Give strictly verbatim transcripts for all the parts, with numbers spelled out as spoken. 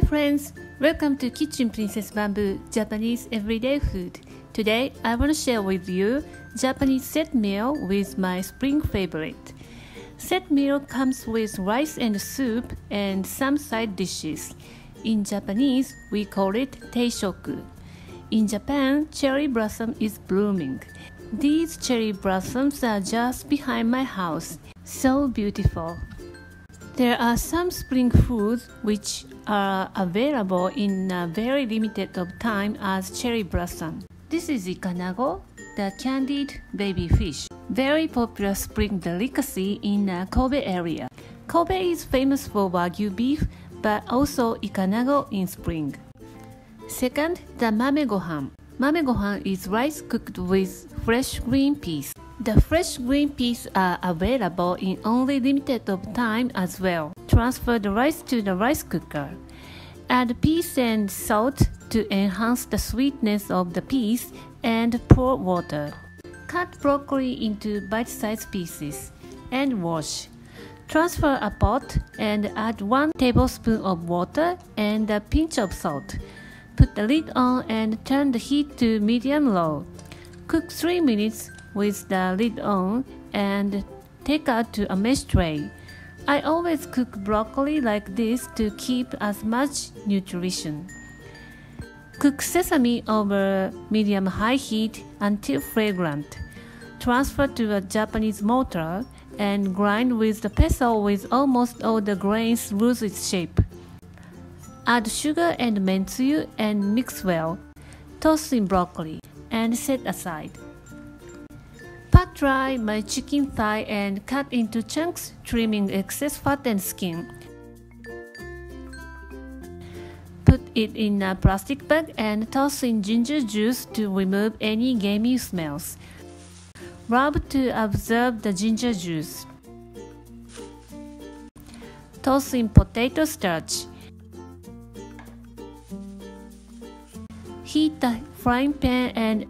Hi friends, welcome to Kitchen Princess Bamboo, Japanese everyday food. Today I want to share with you Japanese set meal with my spring favorite. Set meal comes with rice and soup and some side dishes. In Japanese, we call it Teishoku. In Japan, cherry blossom is blooming. These cherry blossoms are just behind my house. So beautiful. There are some spring foods which are available in a very limited of time as cherry blossom. This is Ikanago, the candied baby fish, very popular spring delicacy in the Kobe area. Kobe is famous for Wagyu beef, but also Ikanago in spring. Second, the Mame Gohan. Mame Gohan is rice cooked with fresh green peas. The fresh green peas are available in only limited of time as well. Transfer the rice to the rice cooker. Add peas and salt to enhance the sweetness of the peas and pour water. Cut broccoli into bite-sized pieces and wash. Transfer a pot and add one tablespoon of water and a pinch of salt. Put the lid on and turn the heat to medium-low. Cook three minutes with the lid on and take out to a mesh tray. I always cook broccoli like this to keep as much nutrition. Cook sesame over medium-high heat until fragrant. Transfer to a Japanese mortar and grind with the pestle with almost all the grains lose its shape. Add sugar and mentsuyu and mix well. Toss in broccoli and set aside. Pat dry my chicken thigh and cut into chunks, trimming excess fat and skin. Put it in a plastic bag and toss in ginger juice to remove any gamey smells. Rub to absorb the ginger juice. Toss in potato starch. Heat the frying pan and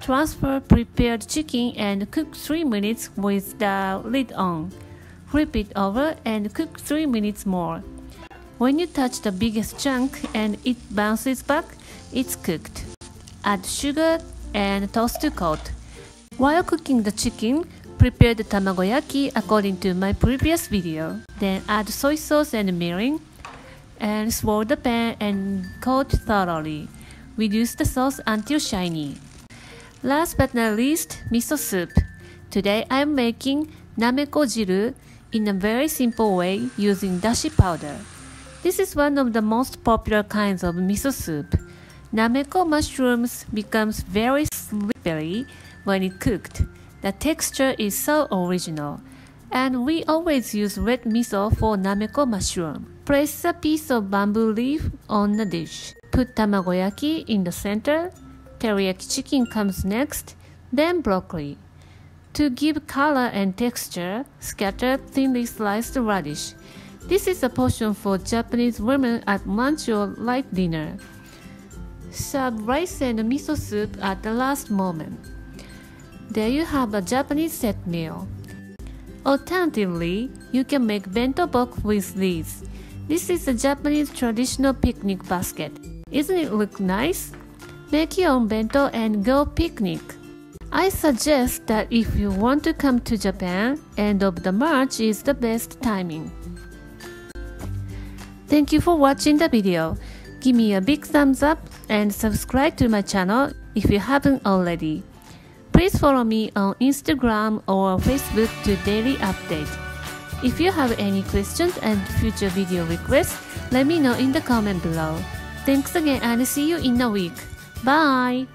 transfer prepared chicken and cook three minutes with the lid on. Flip it over and cook three minutes more. When you touch the biggest chunk and it bounces back, it's cooked. Add sugar and toss to coat. While cooking the chicken, prepare the tamagoyaki according to my previous video. Then add soy sauce and mirin and swirl the pan and coat thoroughly. Reduce the sauce until shiny. Last but not least, miso soup. Today I am making nameko jiru in a very simple way using dashi powder. This is one of the most popular kinds of miso soup. Nameko mushrooms becomes very slippery when it cooked. The texture is so original. And we always use red miso for nameko mushroom. Place a piece of bamboo leaf on the dish. Put tamagoyaki in the center. Teriyaki chicken comes next, then broccoli. To give color and texture, scatter thinly sliced radish. This is a portion for Japanese women at lunch or light dinner. Serve rice and miso soup at the last moment. There you have a Japanese set meal. Alternatively, you can make bento box with these. This is a Japanese traditional picnic basket. Isn't it look nice? Make your own bento and go picnic. I suggest that if you want to come to Japan, end of the March is the best timing. Thank you for watching the video. Give me a big thumbs up and subscribe to my channel if you haven't already. Please follow me on Instagram or Facebook to daily update. If you have any questions and future video requests, let me know in the comment below. Thanks again and see you in a week. Bye!